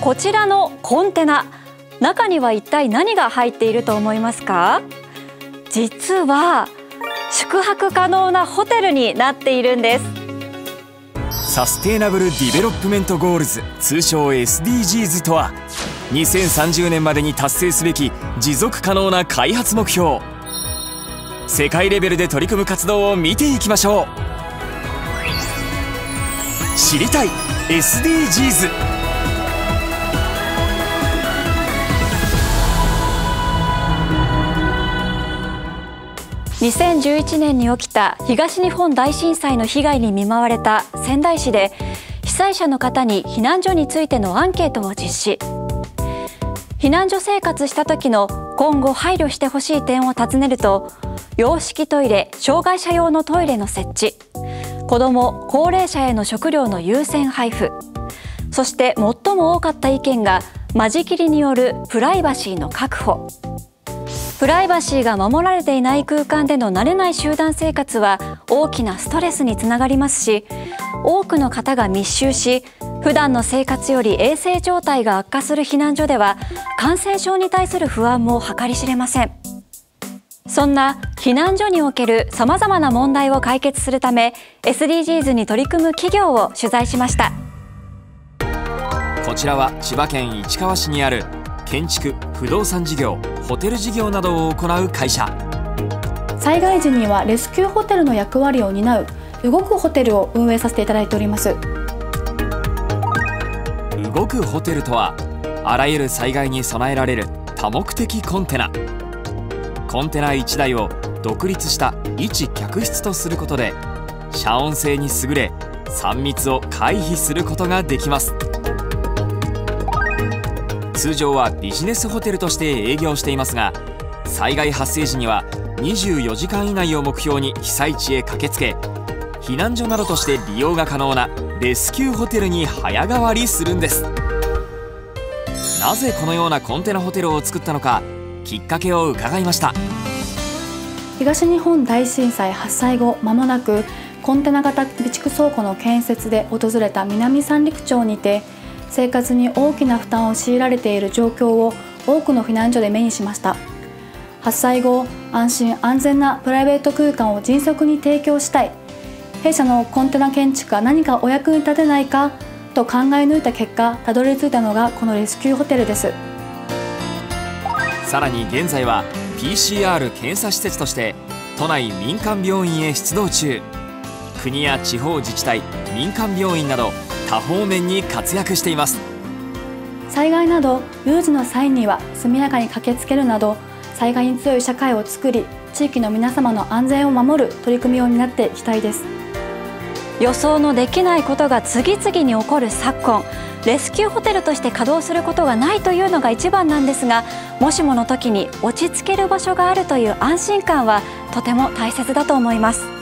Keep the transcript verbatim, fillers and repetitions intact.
こちらのコンテナ、中には一体何が入っていると思いますか？実は宿泊可能なホテルになっているんです。サステイナブル・ディベロップメント・ゴールズ、通称 エスディージーズ とは、にせんさんじゅうねんまでに達成すべき持続可能な開発目標。世界レベルで取り組む活動を見ていきましょう。知りたい エスディージーズ。にせんじゅういちねんに起きた東日本大震災の被害に見舞われた仙台市で、被災者の方に避難所についてのアンケートを実施。避難所生活した時の今後配慮してほしい点を尋ねると、洋式トイレ、障害者用のトイレの設置、子ども・高齢者への食料の優先配布、そして最も多かった意見が間仕切りによるプライバシーの確保。プライバシーが守られていない空間での慣れない集団生活は大きなストレスにつながりますし、多くの方が密集し普段の生活より衛生状態が悪化する避難所では、感染症に対する不安も計り知れません。そんな避難所におけるさまざまな問題を解決するため、 エスディージーズ に取り組む企業を取材しました。こちらは千葉県市川市にある建築・不動産事業、ホテル事業などを行う会社。災害時にはレスキューホテルの役割を担う動くホテルを運営させていただいております。動くホテルとは、あらゆる災害に備えられる多目的コンテナ。コンテナいちだいを独立した一客室とすることで、遮音性に優れさん密を回避することができます。通常はビジネスホテルとして営業していますが、災害発生時にはにじゅうよじかん以内を目標に被災地へ駆けつけ、避難所などとして利用が可能なレスキューホテルに早変わりするんです。なぜこのようなコンテナホテルを作ったのか、きっかけを伺いました。東日本大震災発災後間もなく、コンテナ型備蓄倉庫の建設で訪れた南三陸町にて、生活に大きな負担を強いられている状況を多くの避難所で目にしました。発災後、安心安全なプライベート空間を迅速に提供したい、弊社のコンテナ建築が何かお役に立てないかと考え抜いた結果、たどり着いたのがこのレスキューホテルです。さらに現在は ピーシーアール 検査施設として都内民間病院へ出動中。国や地方自治体、民間病院など多方面に活躍しています。災害など有事の際には速やかに駆けつけるなど、災害に強い社会を作り、地域の皆様の安全を守る取り組みを担っていきたいです。予想のできないことが次々に起こる昨今、レスキューホテルとして稼働することがないというのが一番なんですが、もしもの時に落ち着ける場所があるという安心感はとても大切だと思います。